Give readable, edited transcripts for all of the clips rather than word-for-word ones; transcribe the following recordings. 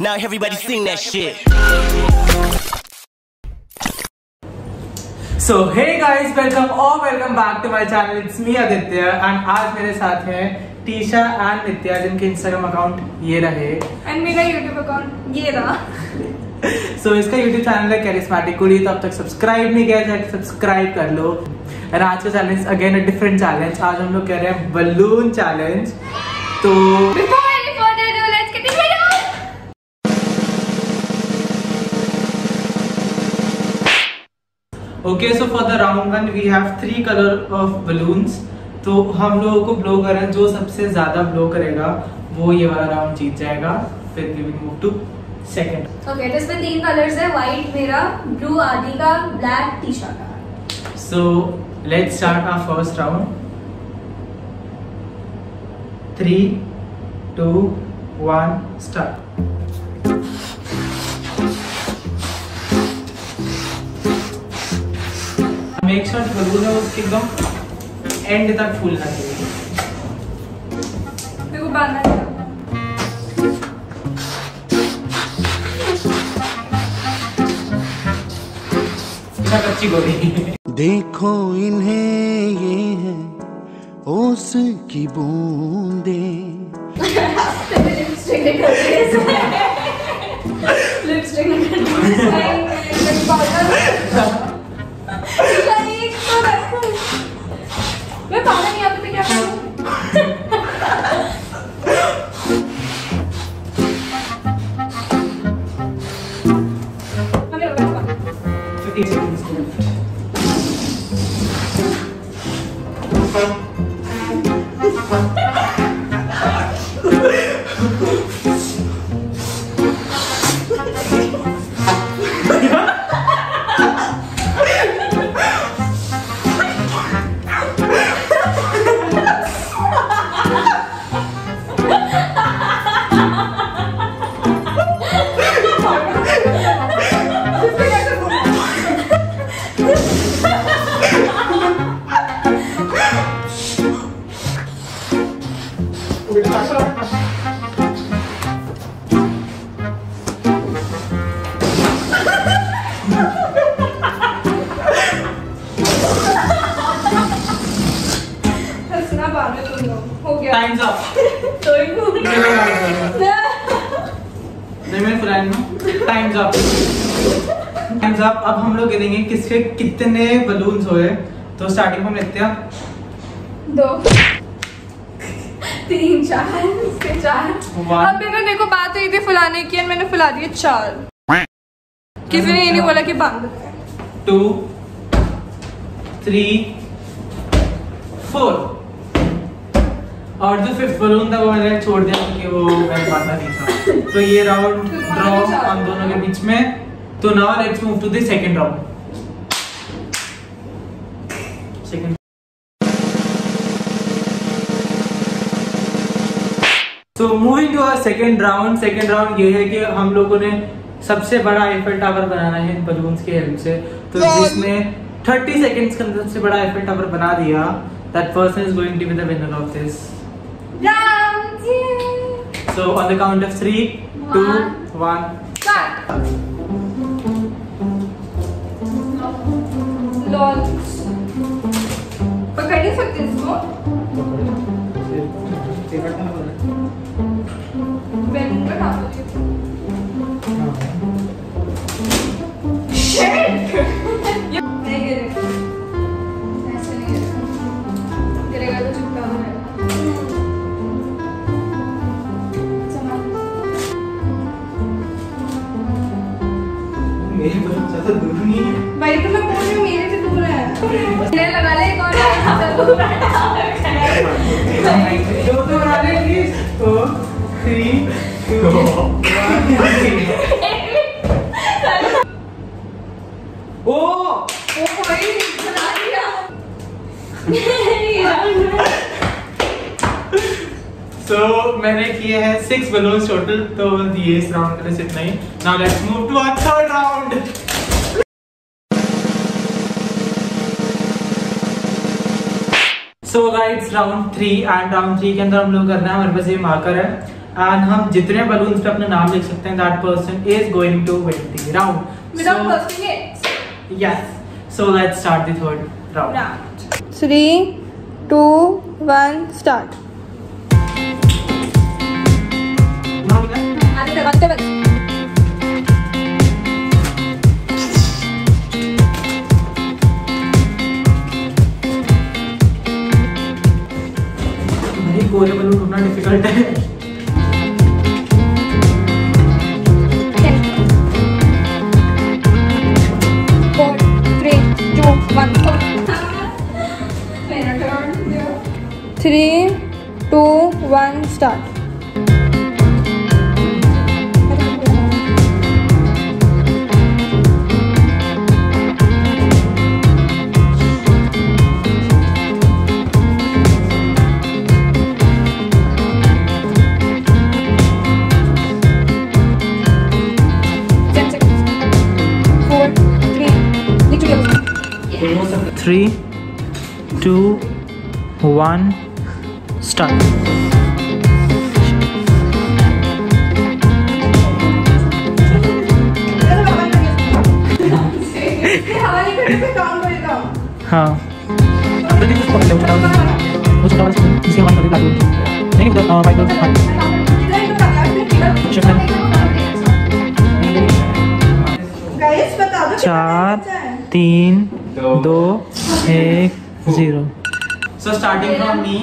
Now everybody sing that shit. So hey guys, welcome back to my channel. It's me Aditya and आज मेरे साथ हैं Trisha and नित्या जिनके Instagram account ये रहे एंड मेरा YouTube अकाउंट ये रहा। So इसका YouTube चैनल है Karismatic Kudi, तो अब तक सब्सक्राइब नहीं किया जाए सब्सक्राइब कर लो। एंड आज का चैलेंज अगेन डिफरेंट चैलेंज, आज हम लोग कह रहे हैं बलून चैलेंज। तो okay so for the round one we have 3 colour of balloons. तो हम लोगों को ब्लो करना है, जो सबसे ज्यादा ब्लो करेगा वो ये वाला राउंड जीत जाएगा। फिर we will move to second. Okay तो इसमें 3 कलर्स है, व्हाइट मेरा, ब्लू आदि का, ब्लैक टीशा का। So let's start our first round. 3 2 1 start. Make sure balloon है उसके एकदम एंड तक फूलना चाहिए। देखो बांधना है। इतना कच्ची गोभी। देखो इन्हें ये है ओस की बूंदें। लिपस्टिक निकल रही है। लिपस्टिक निकल रही है। मैं पागल नहीं आता तो क्या Time's up. So good. Time's up. Time's up. अब हम लोग गिनेंगे किसके कितने बलून्स हुए। तो स्टार्टिंग में नित्या 2 3 4 4। अब मेरे को बात हुई थी फुलाने की, मैंने फुला दिए 4। किसी ने ये नहीं बोला कि बांध। 2 3 4 और जो 5th बलून था वो मैंने छोड़ दिया क्योंकि वो मेरे पास नहीं था। तो ये राउंड ड्रॉ हम दोनों के बीच में। तो now let's move to the second round. Second so moving to our second round. Second round ये है कि हम लोगों ने सबसे बड़ा आईफिल टावर बनाना है इन बलून्स की हेल्प से। तो जिसने 30 सेकंड्स के अंदर सबसे बड़ा आईफिल टावर बना दिया, that person is going to be the winner of this round. Yeah. So on the count of 3 2 1 start. Lol pakad hi sakte isko pakadna padega ben bata do shit ye nahi भाई, तो मैं बोल रही हूँ मेरे से दूर है। ले लगा ले कौन है? तो बैठा है। जो तो बना लेगी तो 3 2 1। ओ भाई बना दिया। So, मैंने किए हैं 6 बलून्स टोटल, तो ये इस राउंड के लिए इतना ही। Now let's move to our third round. So guys, round three के अंदर हम लोग करना है, हमारे पास ये मार्कर है एंड हम जितने बलून्स पे अपना नाम लिख सकते हैं that person is going to win the round without costing it. Yes, so let's start the third round. 3 2 1 start. आते गोले बलून उठना डिफिकल्ट है। Four, 3 2 1 start. Three, two, one, start. हाँ। चार 3 2 1 0। So starting from me.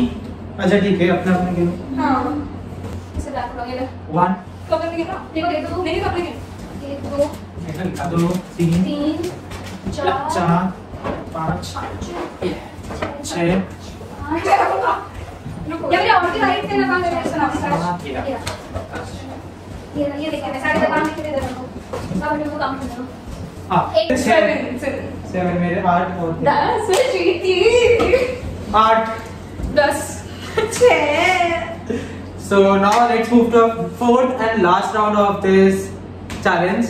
अच्छा ठीक है, अपना अपना खेलो। हां, इसे रख लो ये 1 कब करने के ना देखो देख दो नहीं कब करने 1 2 ऐसा लिखा दो 3 4 5 6 ये मेरे और की लाइट से लगा मेरे ऐसा ना ये देखिए सारे दुकान में दे दो सब लोग काम कर लो। हां 7 मेरे 8 और 10 से जीती 8 10 6। So now let's move to the fourth and last round of this challenge.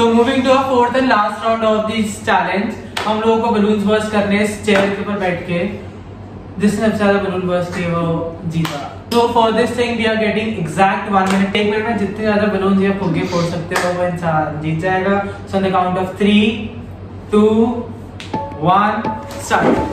So moving to the fourth and last round of this challenge, हम लोगों को बलून्स बर्स्ट करने हैं इस चेयर के ऊपर बैठ के, जिसने सबसे ज्यादा बलून बर्स्ट किए वो जीता। So for this thing we are getting exact 1 minute. एक मिनट में जितने ज्यादा बलून या फुग्गे फोड़ सकते हो वो इंसान जीत जाएगा। So on the count of 3 2 1 start.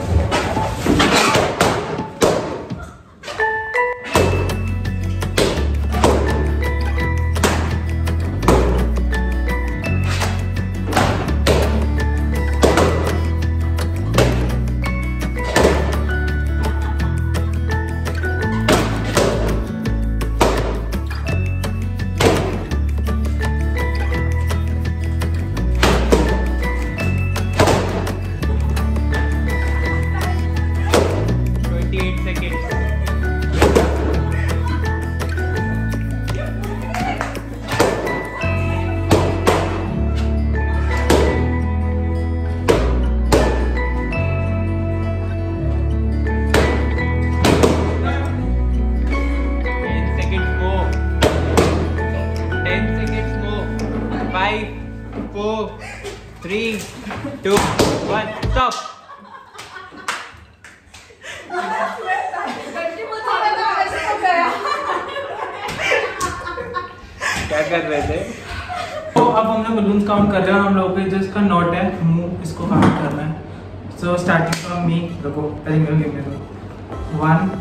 तो अब हम लोग बलून काउंट कर रहे हैं और हम लोगों पे जो इसका नोट है मुंह, इसको काउंट करना है। So starting from me. रुको पहले मेरे गिनने दो। 1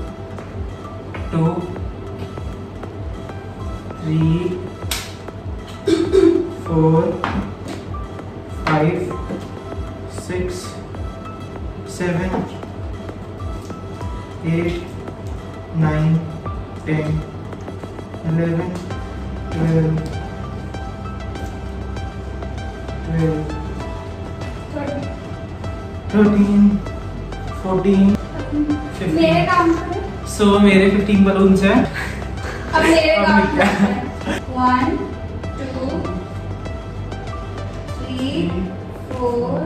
2 3 4 5 6 7 8 9 10 11 12 13 14 15। मेरे काम से सो मेरे 15 बलून्स हैं। अब मेरे काम से 1 2 3 4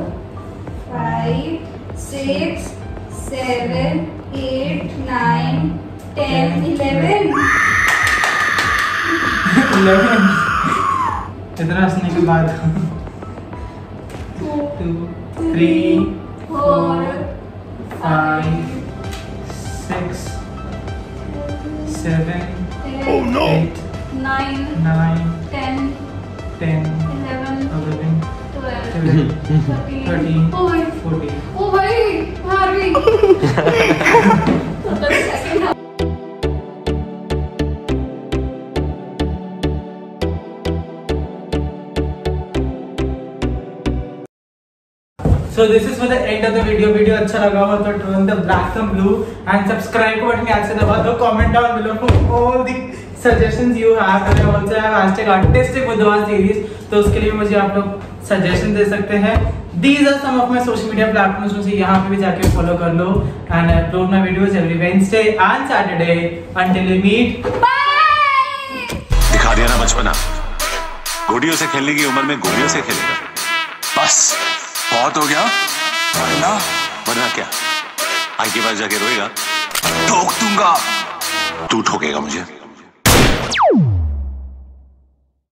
5 6, 7, 8, 9, 10, 11 11 इतना हंसने के बाद 2, 3, 4, 5, 6, 7, 8, 9, 10, 11, 12, 13, 14 ओ भाई हार गई। So this is for the end of the video. Video अच्छा लगा हो तो turn the black thumb blue and subscribe button यहाँ से दबा दो। Comment down below for all the suggestions you have and also I have hashtag artistic with our series तो उसके लिए मुझे आप लोग सजेशन दे सकते हैं। These are some of my social media platforms मुझे यहाँ पे भी जाके फॉलो कर लो and I upload my videos every Wednesday and Saturday until we meet. Bye. दिखा दिया ना बचपना। गोटियों से खेलने की उम्र में गोटियों से खेलेगा। बस बहुत हो गया वरना क्या आगे बार जाके रोएगा, ठोक दूंगा, तू ठोकेगा मुझे।